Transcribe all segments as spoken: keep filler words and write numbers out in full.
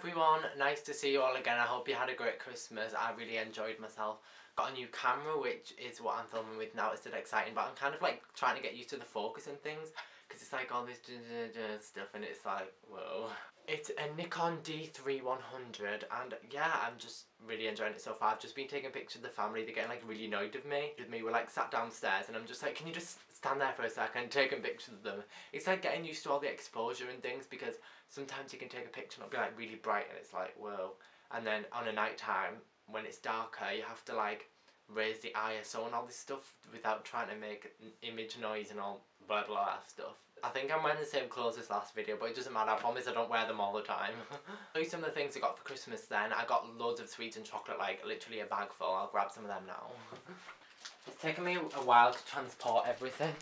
everyone, nice to see you all again. I hope you had a great Christmas. I really enjoyed myself. Got a new camera, which is what I'm filming with now. It's still exciting, but I'm kind of like trying to get used to the focus and things, because it's like all this stuff and it's like, whoa. It's a Nikon D thirty-one hundred, and yeah, I'm just really enjoying it so far. I've just been taking pictures of the family. They're getting like really annoyed with me. With me, we're like sat downstairs and I'm just like, can you just stand there for a second, taking pictures of them? It's like getting used to all the exposure and things, because sometimes you can take a picture and it'll be like really bright and it's like, whoa. And then on a night time, when it's darker, you have to like raise the I S O and all this stuff without trying to make image noise and all blah blah, blah stuff. I think I'm wearing the same clothes as last video, but it doesn't matter, I promise I don't wear them all the time. I'll show you some of the things I got for Christmas then. I got loads of sweets and chocolate, like literally a bag full. I'll grab some of them now. It's taken me a while to transport everything.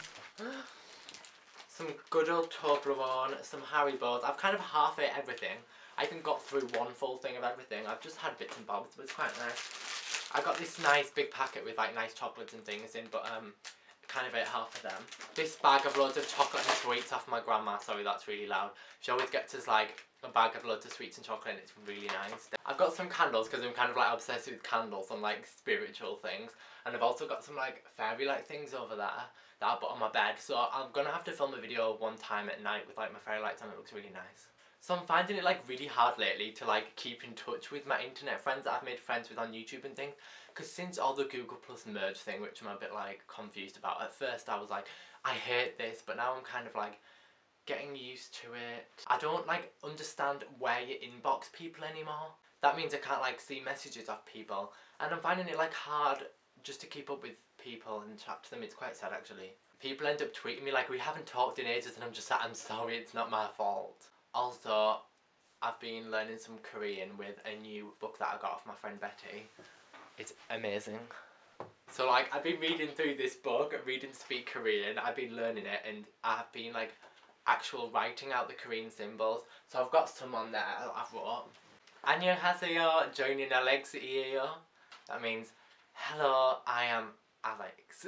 Some good old Toblerone, some Haribos. I've kind of half ate everything. I even got through one full thing of everything. I've just had bits and bobs, but it's quite nice. I got this nice big packet with like nice chocolates and things in, but um, kind of ate half of them. This bag of loads of chocolate and sweets off my grandma. Sorry, that's really loud. She always gets us like a bag of loads of sweets and chocolate, and it's really nice. I've got some candles, because I'm kind of like obsessed with candles and like spiritual things. And I've also got some like fairy light things over there that I put on my bed. So I'm gonna have to film a video one time at night with like my fairy lights on. It looks really nice. So I'm finding it like really hard lately to like keep in touch with my internet friends that I've made friends with on YouTube and things, because since all the Google plus merge thing, which I'm a bit like confused about, at first I was like, I hate this, but now I'm kind of like getting used to it. I don't like understand where you inbox people anymore. That means I can't like see messages of people, and I'm finding it like hard just to keep up with people and chat to them. It's quite sad actually. People end up tweeting me like, we haven't talked in ages, and I'm just like, I'm sorry, it's not my fault. Also, I've been learning some Korean with a new book that I got off my friend Betty. It's amazing. So like, I've been reading through this book, reading Speak Korean, I've been learning it, and I've been like actual writing out the Korean symbols. So I've got some on there that I've wrote. 안녕하세요, 저는 Alex이에요. That means, hello, I am Alex.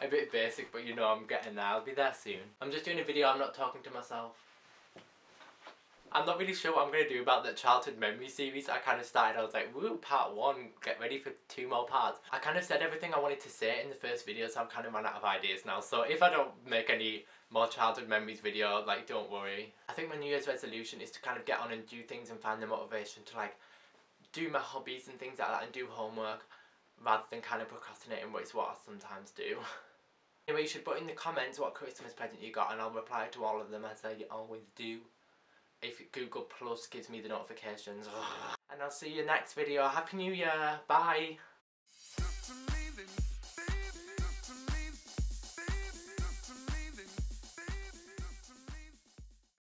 A bit basic, but you know I'm getting there, I'll be there soon. I'm just doing a video, I'm not talking to myself. I'm not really sure what I'm going to do about the childhood memory series. I kind of started, I was like, woo, part one, get ready for two more parts. I kind of said everything I wanted to say in the first video, so I've kind of run out of ideas now. So if I don't make any more childhood memories video, like, don't worry. I think my New Year's resolution is to kind of get on and do things and find the motivation to, like, do my hobbies and things like that and do homework, rather than kind of procrastinating, which is what I sometimes do. Anyway, you should put in the comments what Christmas present you got, and I'll reply to all of them as I always do. If Google Plus gives me the notifications. And I'll see you next video. Happy New Year. Bye.